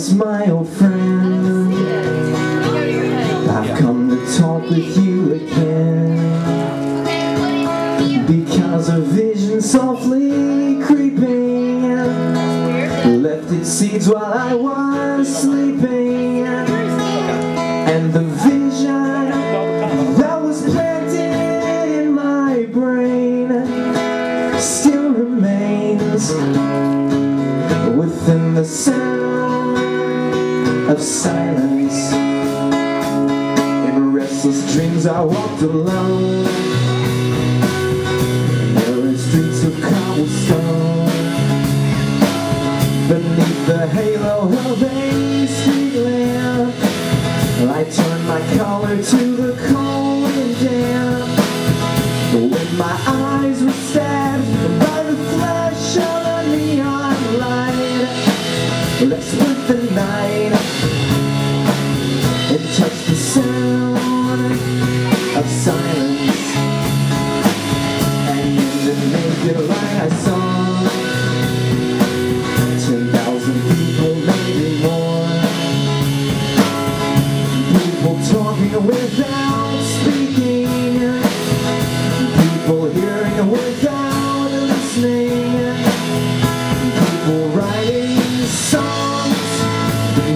Silence, my old friend, I've come to talk with you again, because a vision softly creeping left its seeds while I was sleeping, and the vision that was planted in my brain still remains within the sound of silence. In restless dreams I walked alone, barren streets of cobblestone, beneath the halo of a street lamp. I turned my collar to the cold and damp, when my eyes were stabbed by the flash of a neon light. Let's split the night and touch the sound of silence. And in the naked light I saw 10,000 people, maybe more, people talking without speaking, people hearing without listening, people writing songs,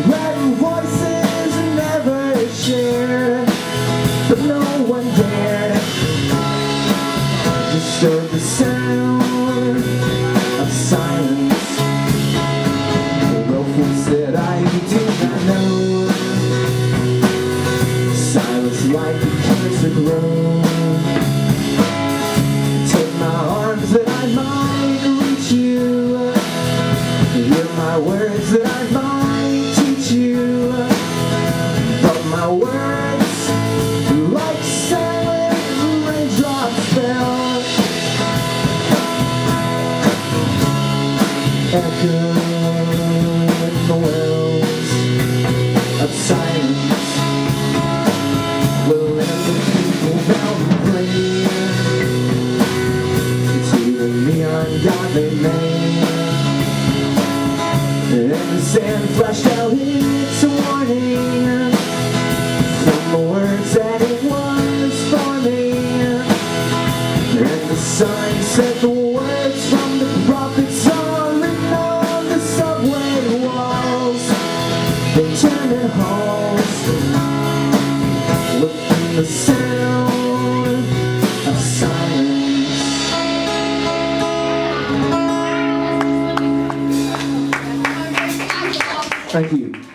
writing voices never shared, but no one dared disturb the sound of silence. The roads that I do not know, silence like a cancer grows. Take my arms that I might reach you, hear my words that I might teach you, but my words, like silent raindrops, fell, echoed in the wells of silence. We'll let the people down and pray to the neon god they made, and the sand flashed out its warning from the words that it was forming, and the sign said the words from the prophets are written on the subway walls, they turn their halls within the sound of silence. Thank you.